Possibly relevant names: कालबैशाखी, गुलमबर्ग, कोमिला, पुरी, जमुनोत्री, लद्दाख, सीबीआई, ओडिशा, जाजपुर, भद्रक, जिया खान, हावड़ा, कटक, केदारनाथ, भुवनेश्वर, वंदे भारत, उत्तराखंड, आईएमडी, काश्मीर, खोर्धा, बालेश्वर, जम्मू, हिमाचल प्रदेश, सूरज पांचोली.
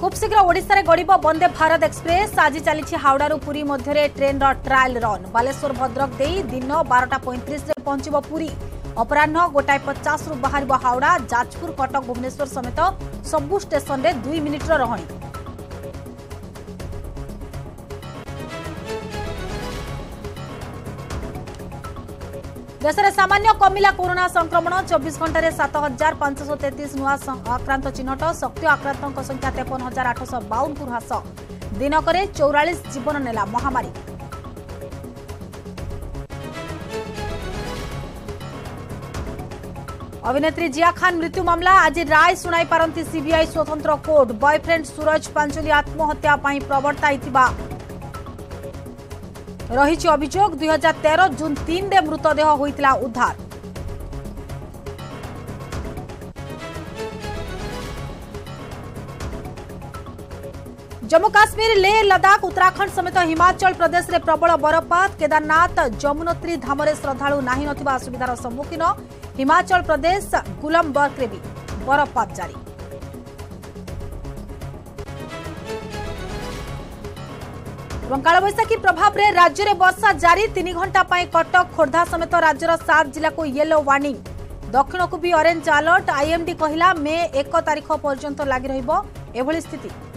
खुबशीघ्र ओडिशा गड़ब वंदे भारत एक्सप्रेस। आज चली हावड़ा पुरी मध्य train trial run. बालेश्वर भद्रक दे दिन 12:35 पहुंच पुरी। अपराह 1:50 बाहर हावड़ा। जाजपुर कटक भुवनेश्वर समेत सबु स्टेशन में 2 मिनिट रहणी। देश में सामान्य कोमिला कोरोना संक्रमण 24 घंटे 7,533 नुआ आक्रांत चिन्हट। सक्रिय आक्रांतों संख्या 53,852 को ह्रास। दिनक 44 जीवन नेला महामारी। अभिनेत्री जिया खान मृत्यु मामला आज राय सुनाई पारंती सीबीआई स्वतंत्र कोर्ट। बॉयफ्रेंड सूरज पांचोली आत्महत्या प्रवर्त्ता रही अभियोग। 2013 जून 3 रे मृतदेह होता उद्धार। जम्मू काश्मीर लेह लद्दाख उत्तराखंड समेत हिमाचल प्रदेश में प्रबल बरफपात। केदारनाथ जमुनोत्री धाम में श्रद्धालु नाही नथिबा असुविधार सम्मुखीन। हिमाचल प्रदेश गुलमबर्ग में भी बरफपात जारी। कालबैशाखी प्रभाव में राज्य में वर्षा जारी। 3 घंटा कटक खोर्धा समेत राज्यर 7 जिला को येलो वार्निंग। दक्षिण को भी ऑरेंज अलर्ट। आईएमडी कहला मे 1 तारीख पर्यंत लगी रही स्थिति।